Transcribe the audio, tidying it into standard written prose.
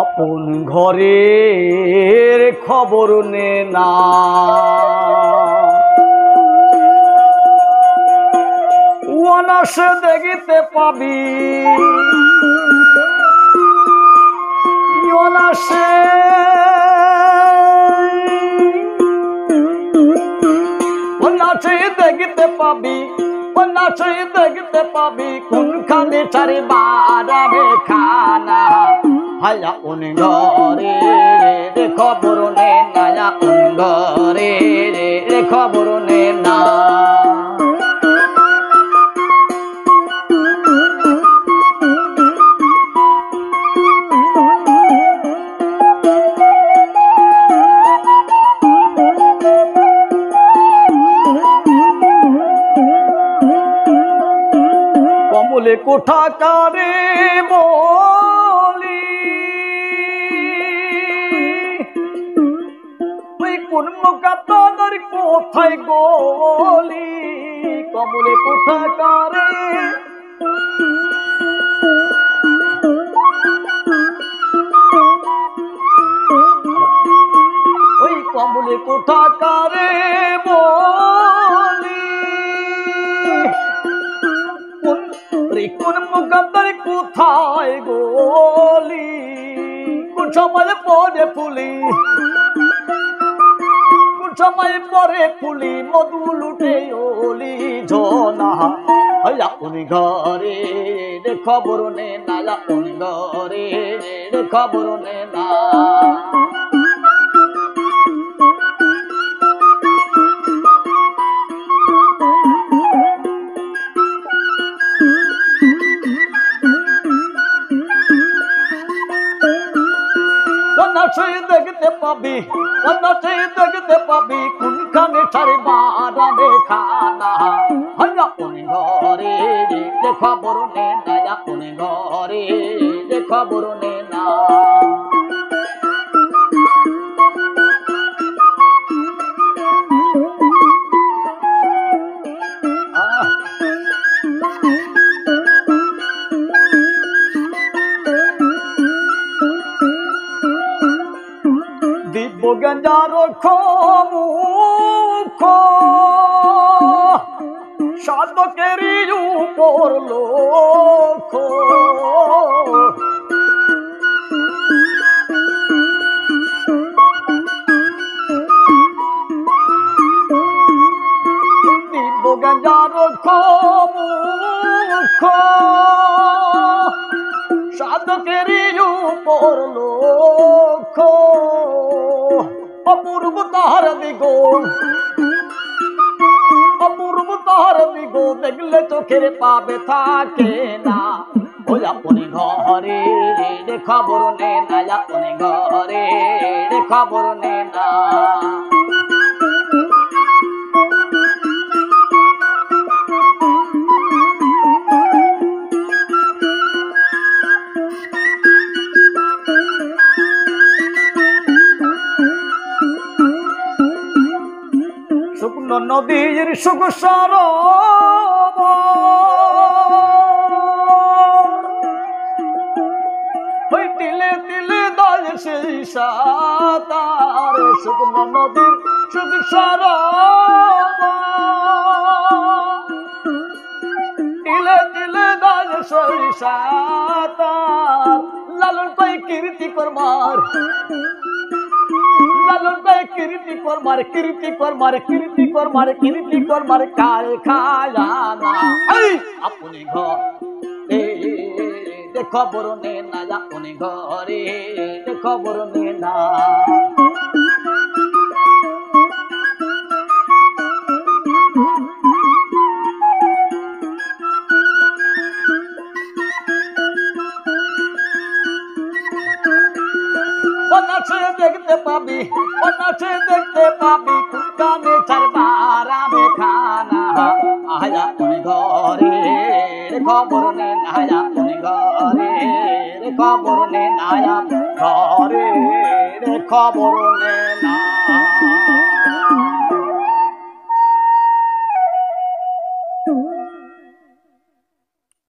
আপন ঘরের খবর নে না, অনাস দেখিতে পাবি অনাসে দেখিতে পাবি দেখতে পাবি কোনখানে চারি বাড়াবে খানা হায়া উন ঘরে রে খবর নে না, উন ঘরে রে খবর নে না। কোঠাকারে বলি তুই কোন মুখাতর কোথায় গলি, কমলে কোঠাকারে ওই কমলে কোঠাকারে বলি কোন মুখান্তরে কোথায় গলি, কোন সময় পরে ফুলি কোন সময় পরে ফুলি মধু লুটে ওলি ঝোনা হয়া উনি ঘরে রে খবর নে না, উনি ঘরে রে খবর নে না। দেখতে পাবি দেখতে পাবি কোনখানে ছাড়ে বাড়াবে খানা হায়া উনি ঘরে রে খবর নে না, উনি ঘরে রে খবর নে না। গঞ্জারো খমুখ সাধকেরই উপর লোক দিব্য গঞ্জারো খমুখ সাধকেরই উপর লোক অপূর্ব তাহার দিগল অপূর্ব তাহার দিগল দেখলে চোখের পাবে থাকে না, ওই আপনি ঘরে রে খবর নে না, আপনি ঘরে রে খবর নে না। নদীর সুখ সরোব ওই তিলে তিলে দল সেই সাতার, শুকনো নদীর সুখ সরোব তিলে তিলে দল সেই সাতার লালন পাই কীর্তি করবার কীর্তি করবার কীর্তি করবার কীর্তি করবার কীর্তি করবার কাল খালা আপনি ঘরে রে খবর নে না, আপনি ঘরে রে খবর নে না। দেখতে পাবি দেখতে পাবি কানে চারবারাবে খানা আয়া উনি ঘরে রে খবর নে না, আয়া উনি ঘরে রে খবর নে না, আয়া ঘরে রে খবর নে না।